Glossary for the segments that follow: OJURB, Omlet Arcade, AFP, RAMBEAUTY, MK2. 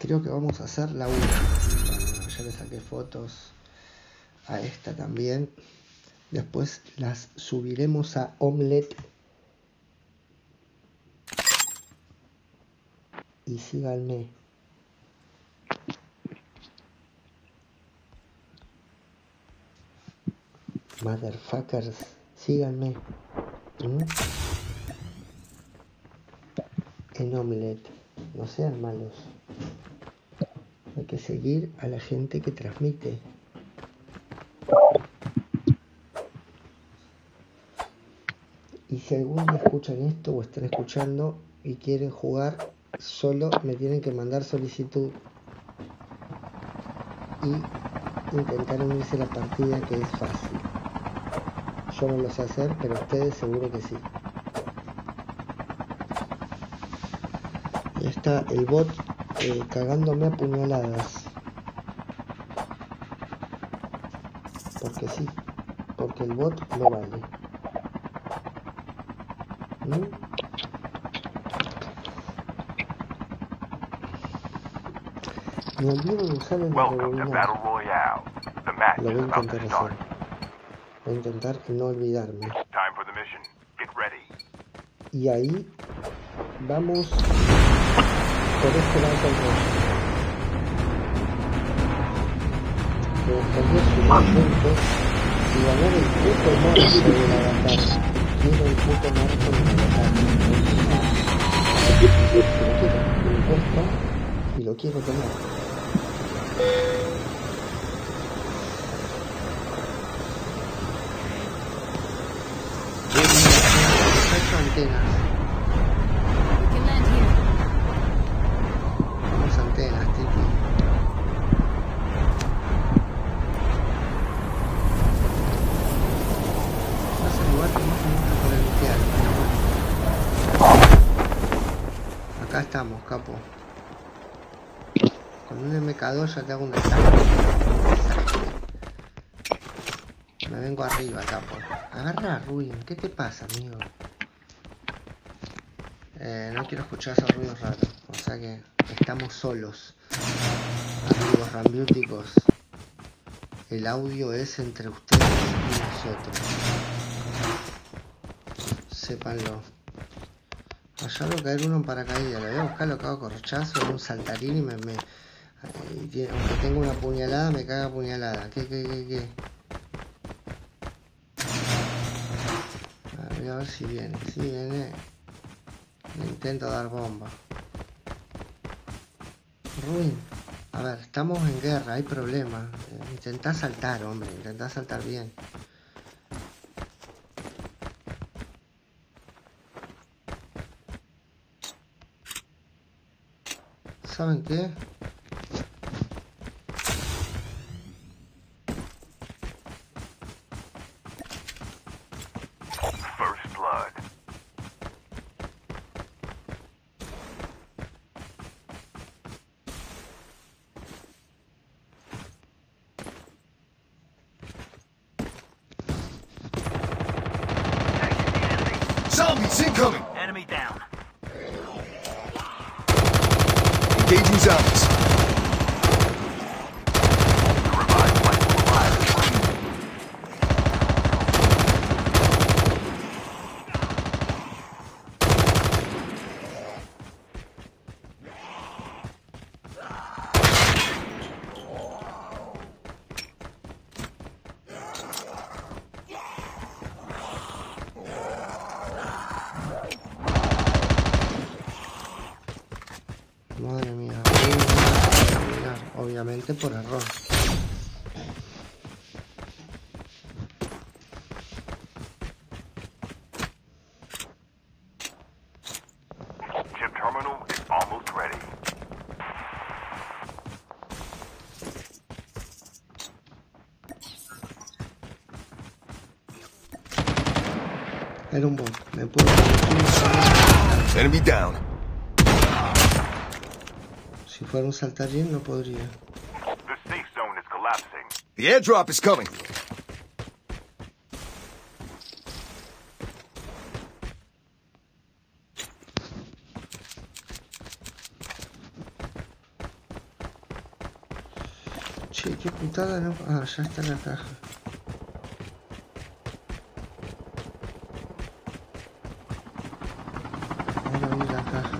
creo que vamos a hacer la última. Bueno, ya le saqué fotos a esta también. Después las subiremos a Omlet. Y síganme. Motherfuckers, síganme. En Omlet. No sean malos. Hay que seguir a la gente que transmite. Y si algunos escuchan esto o están escuchando y quieren jugar, solo me tienen que mandar solicitud y intentar unirse a la partida, que es fácil. Yo no lo sé hacer, pero ustedes seguro que sí. Y está el bot cagándome a puñaladas. Porque sí, porque el bot no vale. Me olvido de usar el rebobinado. Lo voy a intentar hacer. Voy a intentar no olvidarme. Y ahí vamos por este lado del rojo. Me gustaría sumar puntos y ganar el puto marco de la batalla. Quiero el puto marco de la batalla. Me importa y lo quiero tomar. Vamos a antenas, Titi. Es el lugar que más me gusta para limpiar, pero bueno. Acá estamos, capo. Con un MK2 ya te hago un desastre. Me vengo arriba, capo. Agarra, Ruin. ¿Qué te pasa, amigo? No quiero escuchar esos ruidos raros, o sea que estamos solos, amigos rambiúticos. El audio es entre ustedes y nosotros, sépanlo. Allá va a caer uno en paracaídas, lo voy a buscar, lo cago corchazo, un saltarín y aunque tengo una puñalada, me caga puñalada. ¿Qué? Voy a ver si viene, Le intento dar bomba. Ruin. A ver, estamos en guerra, hay problemas. Intentá saltar, hombre. Intentá saltar bien. ¿Saben qué? Por error. Chip terminal is almost ready. Era un bot, me puedo. Enemy down. Si fuera un saltarín no podría. The airdrop is coming. Che, qué putada, ¿no? Ah, ya está la caja. Ahora vi la caja.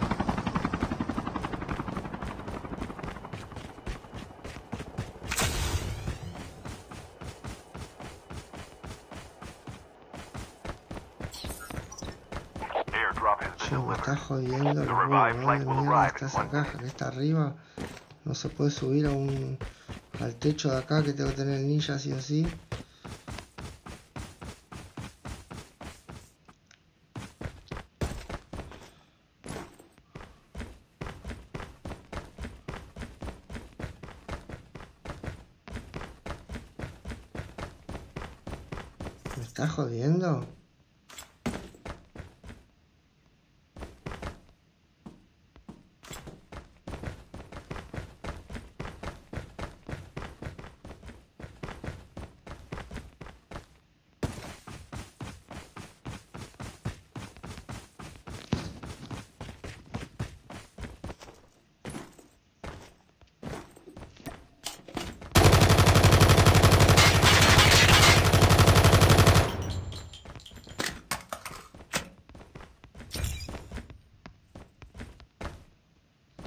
Che, me está jodiendo el huevo, madre mía, está esa caja que está arriba. No se puede subir a un... al techo de acá, que tengo que tener el ninja sí o sí. ¿Me está jodiendo?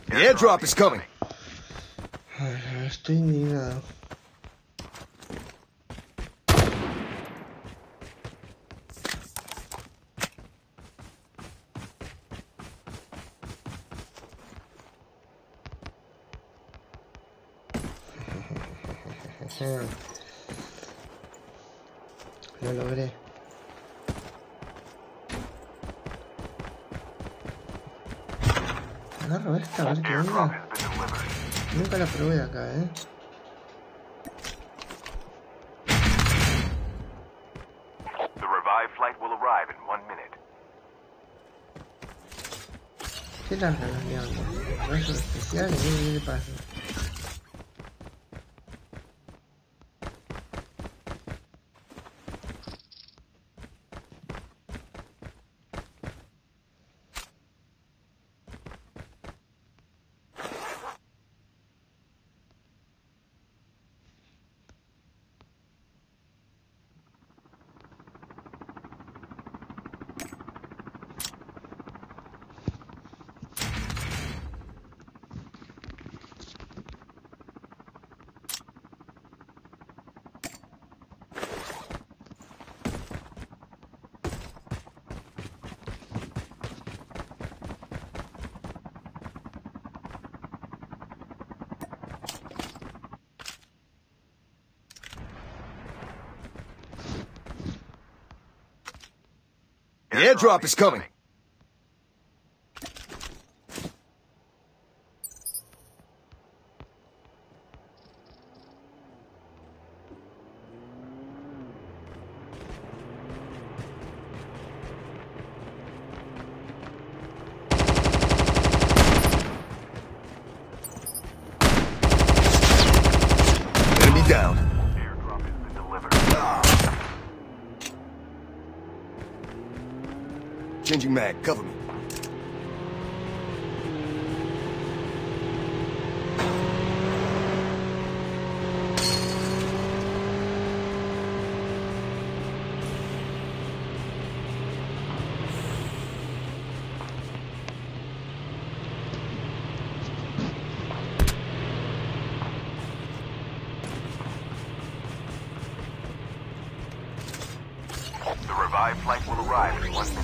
The airdrop is coming. Ay, estoy indignado. Lo logré. Agarro esta, a ver qué onda. Nunca la probé acá, eh. ¿Qué tal las levantas? ¿Rayos especiales? ¿Qué le pasa? The airdrop is coming. Enemy down. Airdrop has been delivered. Changing mag, cover me. The revived flight will arrive in 1 minute.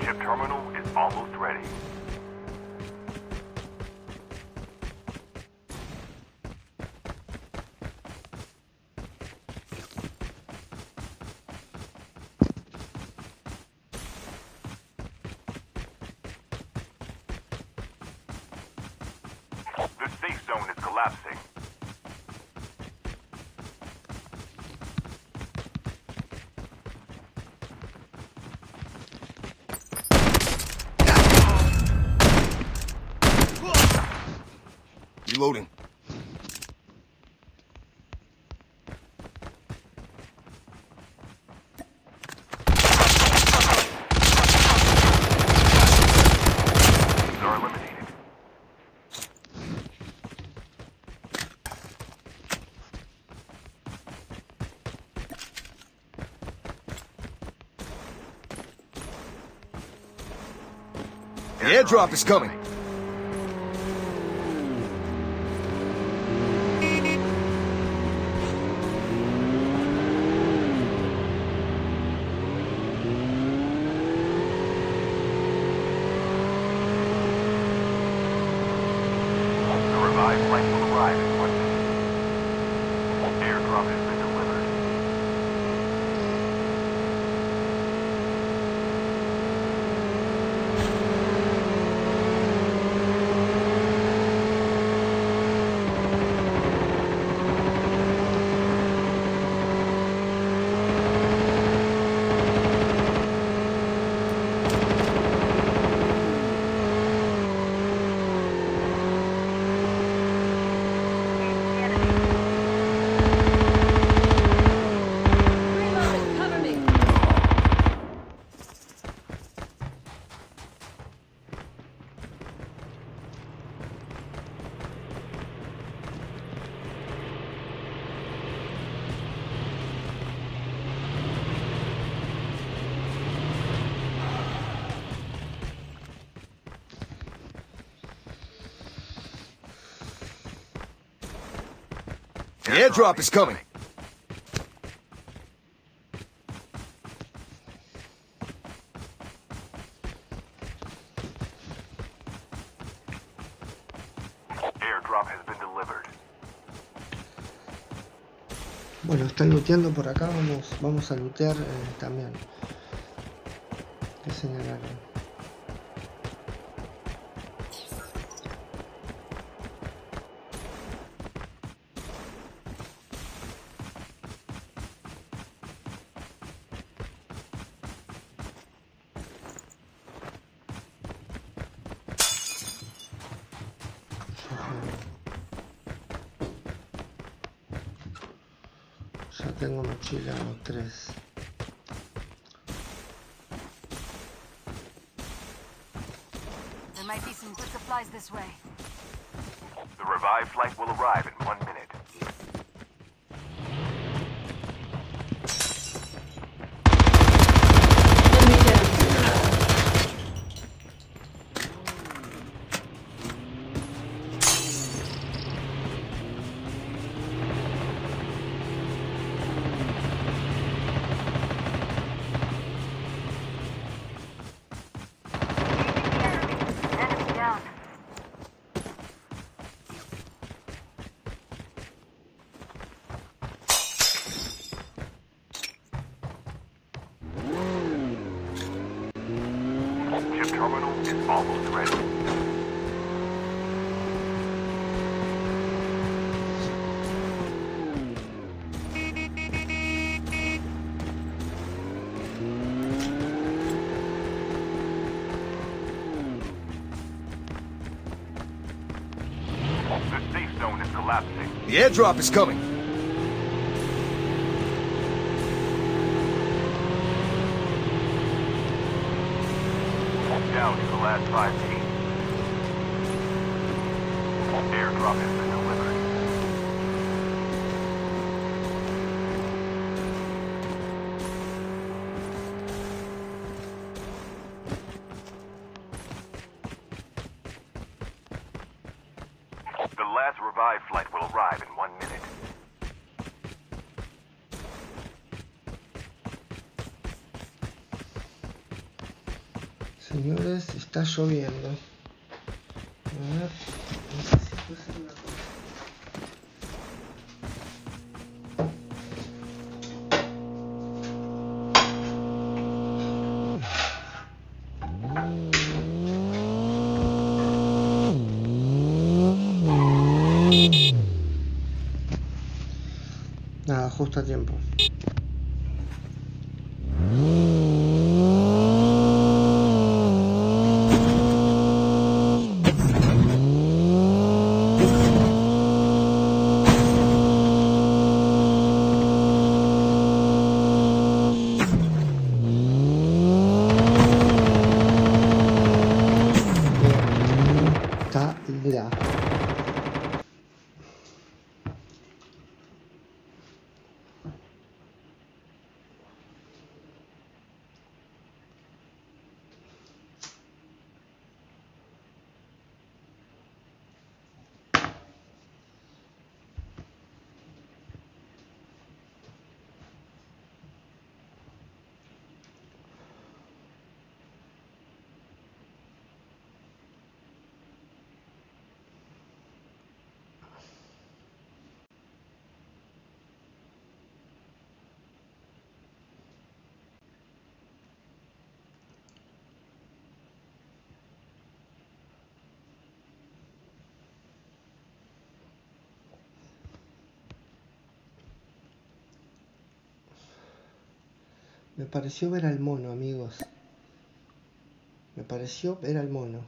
Chip terminal is almost ready. elapsing. Reloading. The airdrop is coming. The airdrop is coming. Airdrop has been delivered. Bueno, están looteando por acá, vamos a lootear también. Hay que señalarlo. Ya tengo mochila 3. There might be some good supplies this way. The revived flight will arrive in 1 minute. The airdrop is coming. Down to the last 5 feet. Airdrop has been delivered. The last revived flight will arrive in 1 minute. Señores, está lloviendo. A ver, no sé si puede ser una cosa. justo a tiempo. Me pareció ver al mono, amigos. Me pareció ver al mono.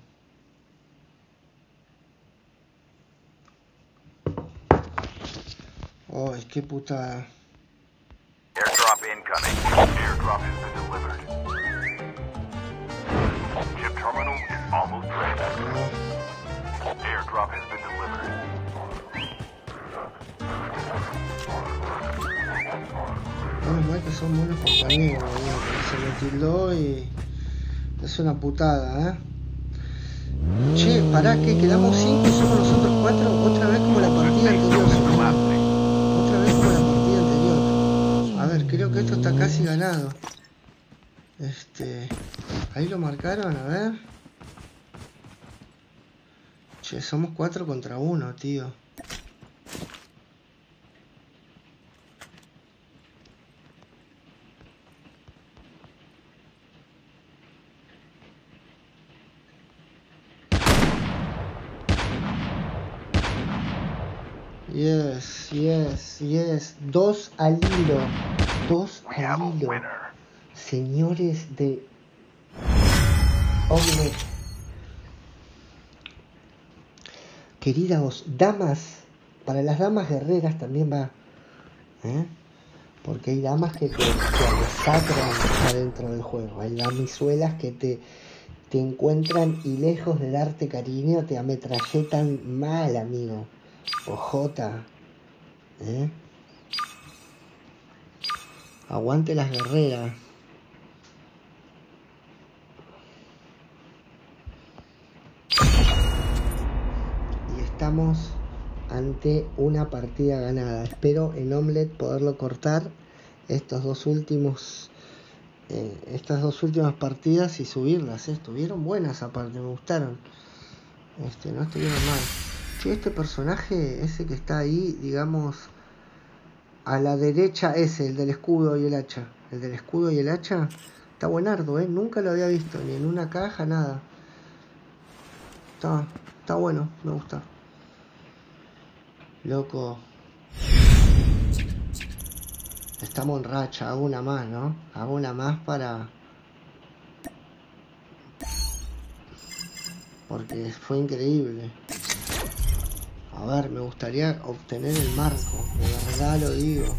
Oh, qué puta. Airdrop incoming. Airdrop has been delivered. Chip terminal is almost ready. Airdrop has been delivered. Menos mal que son buenos compañeros, se me tildó y es una putada, ¿eh? Che, pará que quedamos 5 y somos nosotros 4, otra vez como la partida anterior. Otra vez como la partida anterior. A ver, creo que esto está casi ganado. Ahí lo marcaron, a ver. Che, somos 4 contra 1, tío. Yes, yes, yes. 2 al hilo. 2 al hilo. Señores de Omlet. Queridas damas. Para las damas guerreras también va. ¿Eh? Porque hay damas que masacran adentro del juego. Hay damizuelas que te encuentran y lejos de darte cariño te ametralletan mal, amigo. Ojota, ¿eh? Aguante las guerreras. Y estamos ante una partida ganada. Espero en Omlet poderlo cortar estas dos últimas partidas y subirlas. Estuvieron buenas aparte, me gustaron. No estuvieron mal. Este personaje, ese que está ahí, digamos, a la derecha, ese, el del escudo y el hacha. El del escudo y el hacha está buenardo, ¿eh? Nunca lo había visto, ni en una caja, nada. Está bueno, me gusta. Loco. Estamos en racha, hago una más, ¿no? Hago una más para... Porque fue increíble. A ver, me gustaría obtener el marco, de verdad lo digo.